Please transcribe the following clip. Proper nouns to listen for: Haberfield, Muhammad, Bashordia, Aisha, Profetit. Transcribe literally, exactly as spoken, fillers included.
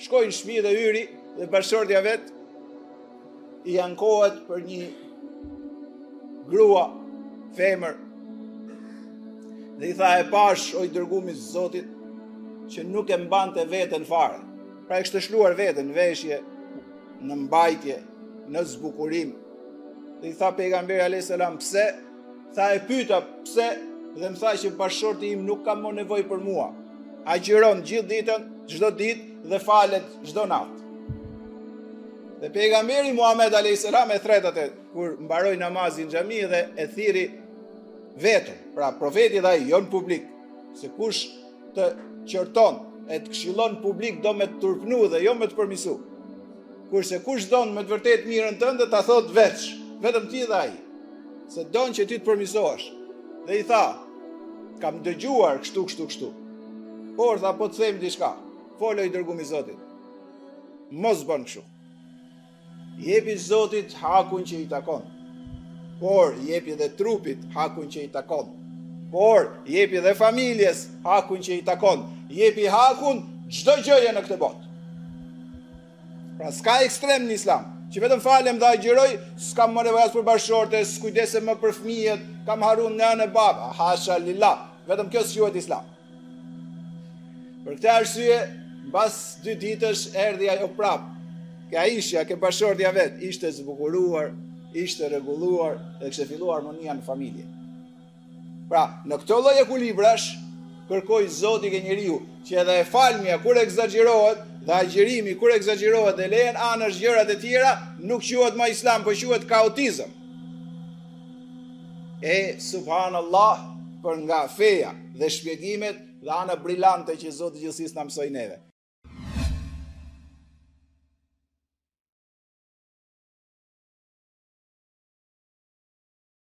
shkojnë shmi dhe yri dhe Bashordia vet i ankohet për një grua femër dhe i tha e pash o i dërgumi Zotit që nuk e mbante veten fare, pra e kishte shluar veten veshje, në mbajtje, në zbukurim. Dhe i tha pejgamberi alayhis salam pse, tha e pyeta pse dhe më tha që bashorti im nuk ka më nevojë për mua. Agjiron gjithë ditën, çdo ditë dhe falet çdo natë. Dhe pejgamberi Muhammad alayhis salam e thretat e kur mbaroi namazin në xhami dhe e thiri vetëm, pra profeti tha jo në publik, se kush të qërton e të këshillon publik do me të turpnu dhe jo me të përmisu. Kurse kush donë me të vërtet mirën tënde ta thot veç, vetëm ti dhe ai, se donë që ti të përmisohesh. Dhe i tha, kam dëgjuar kështu kështu kështu. Por tha po të them diçka, folo i dërgumi i Zotit. Mos bën kështu. Jepi Zotit hakun që i takon. Por jepi dhe trupit hakun që i takon. Por jepi dhe familjes hakun që i takon. Jepi hakun çdo gjëje në këtë botë. Pra s'ka ekstrem në islam, që vetëm falem dhe agjëroj, s'kam më nevojas për bashorte, s'kujdese më për fëmijët, kam harun në anë e baba, hasha lillah, vetëm kjo s'juhet islam. Për këtë arsye, mbas dy ditësh erdhi ajo prapë, ke Aisha, ke Bashordia vet, ishte zbukuruar, ishte rregulluar, dhe kishte filluar harmonia në familje. Pra, në këtë lloj ekuilibrash, kërkoi Zoti ke njeriu, që edhe e falmja kur ekzagjerohet, dhe agjërimi kur ekzagjerohet dhe lehen anësh gjërat e tjera, nuk quhet më islam, por quhet kaotizëm. E subhanallah, për nga feja dhe shpjegimet dhe ana brillante që Zoti gjithsesi na mësoi neve.